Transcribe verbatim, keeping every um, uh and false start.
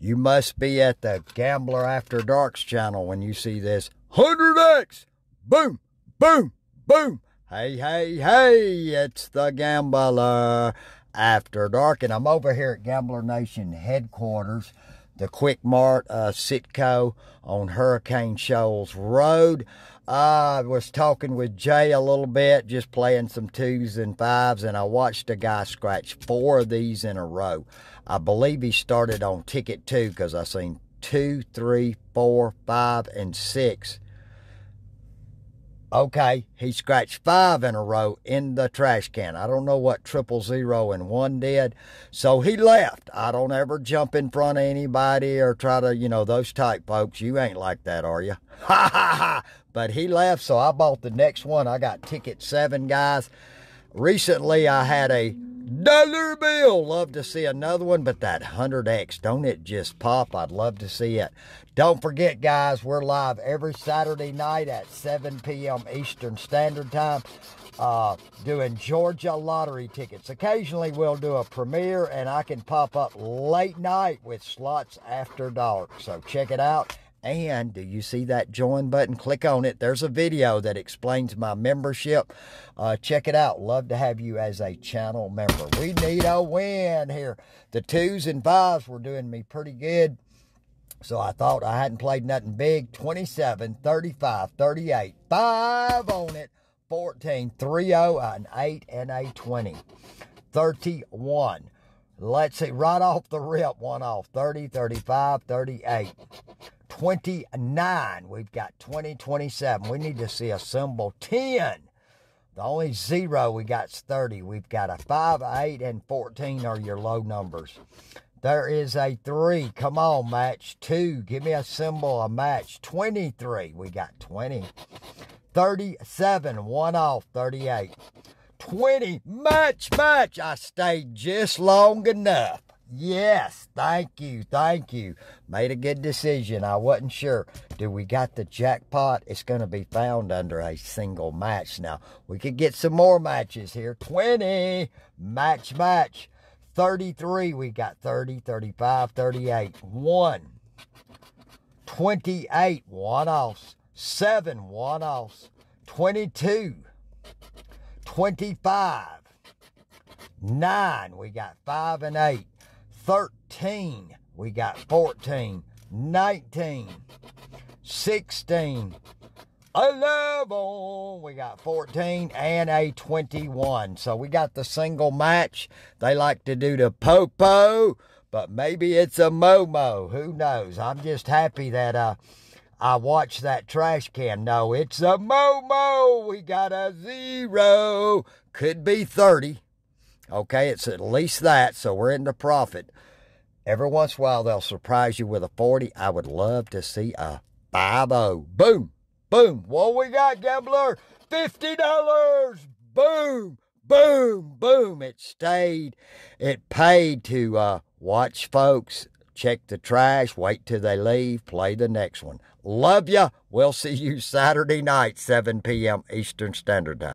You must be at the Gambler After Dark's channel when you see this. one hundred X! Boom! Boom! Boom! Hey, hey, hey! It's the Gambler After Dark, and I'm over here at Gambler Nation headquarters, the Quick Mart, uh, Sitco on Hurricane Shoals Road. I was talking with Jay a little bit, just playing some twos and fives, and I watched a guy scratch four of these in a row. I believe he started on ticket two because I seen two, three, four, five, and six. Okay, he scratched five in a row in the trash can. I don't know what triple zero and one did, so he left. I don't ever jump in front of anybody or try to, you know, those type folks. You ain't like that, are you? Ha ha ha! But he left, so I bought the next one. I got ticket seven, guys. Recently, I had a dollar bill. Love to see another one, but that one hundred X, don't it just pop? I'd love to see it. Don't forget, guys, we're live every Saturday night at seven P M Eastern Standard Time uh, doing Georgia lottery tickets. Occasionally, we'll do a premiere, and I can pop up late night with slots after dark. So check it out. And do you see that join button? Click on it. There's a video that explains my membership. Uh, check it out. Love to have you as a channel member. We need a win here. The twos and fives were doing me pretty good, so I thought I hadn't played nothing big. twenty-seven, thirty-five, thirty-eight, five on it, fourteen, three oh, an eight, and a twenty. thirty-one. Let's see. Right off the rip, one off. thirty, thirty-five, thirty-eight. twenty-nine. We've got twenty, twenty-seven. We need to see a symbol ten. The only zero we got is thirty. We've got a five, eight, and fourteen are your low numbers. There is a three. Come on, match two. Give me a symbol, a match. twenty-three. We got twenty. thirty-seven. One off. thirty-eight. twenty. Match, match. I stayed just long enough. Yes, thank you, thank you. Made a good decision. I wasn't sure. Do we got the jackpot? It's going to be found under a single match. Now, we could get some more matches here. twenty, match, match. thirty-three, we got thirty, thirty-five, thirty-eight. one. twenty-eight, one offs. seven, one offs. twenty-two. twenty-five. nine, we got five and eight. thirteen, we got fourteen, nineteen, sixteen, eleven, we got fourteen, and a twenty-one. So we got the single match. They like to do the popo, but maybe it's a momo. Who knows? I'm just happy that uh, I watched that trash can. No, it's a momo. We got a zero. Could be thirty. Okay, it's at least that, so we're in the profit. Every once in a while, they'll surprise you with a forty. I would love to see a five oh. Boom, boom. What we got, gambler? fifty dollars. Boom, boom, boom. It stayed. It paid to uh, watch folks, check the trash, wait till they leave, play the next one. Love ya. We'll see you Saturday night, seven P M Eastern Standard Time.